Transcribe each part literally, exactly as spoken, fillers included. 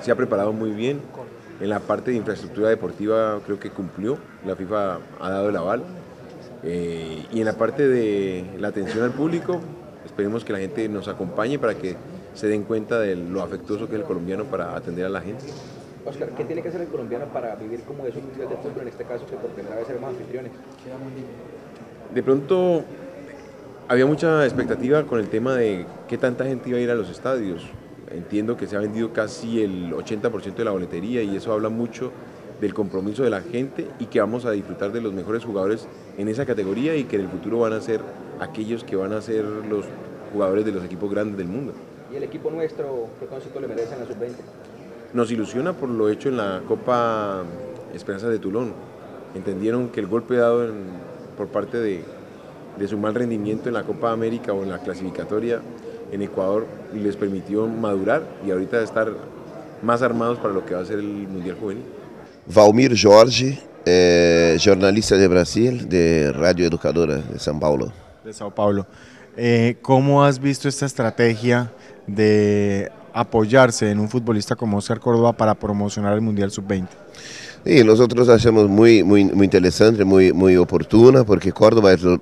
se ha preparado muy bien. En la parte de infraestructura deportiva creo que cumplió, la FIFA ha dado el aval. Eh, y en la parte de la atención al público, esperemos que la gente nos acompañe para que se den cuenta de lo afectuoso que es el colombiano para atender a la gente. Oscar, ¿qué tiene que hacer el colombiano para vivir como es un mundial de fútbol, en este caso que por primera vez seremos anfitriones? De pronto había mucha expectativa con el tema de qué tanta gente iba a ir a los estadios. Entiendo que se ha vendido casi el ochenta por ciento de la boletería y eso habla mucho del compromiso de la gente y que vamos a disfrutar de los mejores jugadores en esa categoría y que en el futuro van a ser aquellos que van a ser los jugadores de los equipos grandes del mundo. ¿Y el equipo nuestro qué concepto le merece en la sub veinte? Nos ilusiona por lo hecho en la Copa Esperanza de Tulón. Entendieron que el golpe dado en, por parte de, de su mal rendimiento en la Copa América o en la clasificatoria en Ecuador les permitió madurar y ahorita estar más armados para lo que va a ser el Mundial Juvenil. Valmir Jorge, eh, jornalista de Brasil, de Radio Educadora de São Paulo. De São Paulo. Eh, ¿Cómo has visto esta estrategia de apoyarse en un futbolista como Oscar Córdoba para promocionar el Mundial sub veinte? Sí, nosotros hacemos muy, muy, muy interesante, muy, muy oportuna, porque Córdoba es un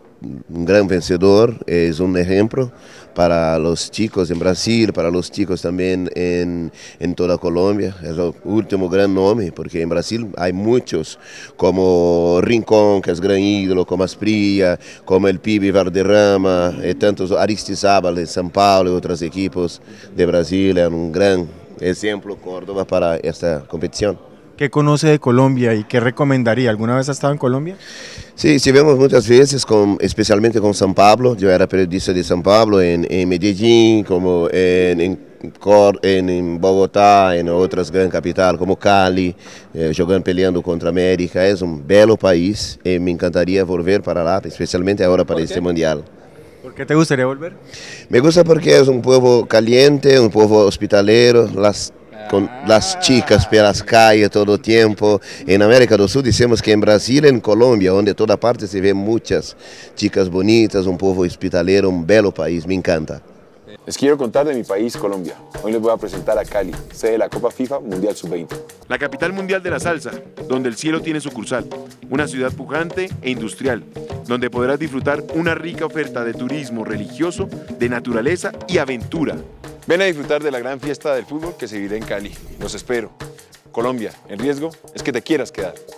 gran vencedor, es un ejemplo para los chicos en Brasil, para los chicos también en, en toda Colombia. Es el último gran nombre, porque en Brasil hay muchos, como Rincón, que es gran ídolo, como Asprilla, como el Pibe Valderrama, y tantos, Aristizábal de São Paulo y otros equipos de Brasil. Es un gran ejemplo Córdoba para esta competición. ¿Qué conoce de Colombia y qué recomendaría? ¿Alguna vez ha estado en Colombia? Sí, estuvimos muchas veces, con, especialmente con San Pablo. Yo era periodista de San Pablo en, en Medellín, como en, en, en, en Bogotá, en otras grandes capitales como Cali, eh, jugando, peleando contra América. Es un bello país y me encantaría volver para allá, especialmente ahora para este mundial. ¿Por qué te gustaría volver? Me gusta porque es un pueblo caliente, un pueblo hospitalero, las con las chicas por las calles todo el tiempo. En América del Sur decimos que en Brasil, en Colombia, donde toda parte se ven muchas chicas bonitas, un pueblo hospitalero, un bello país, me encanta. Les quiero contar de mi país, Colombia. Hoy les voy a presentar a Cali, sede de la Copa FIFA Mundial sub veinte. La capital mundial de la salsa, donde el cielo tiene sucursal. Una ciudad pujante e industrial, donde podrás disfrutar una rica oferta de turismo religioso, de naturaleza y aventura. Ven a disfrutar de la gran fiesta del fútbol que se vivirá en Cali. Los espero. Colombia, el riesgo es que te quieras quedar.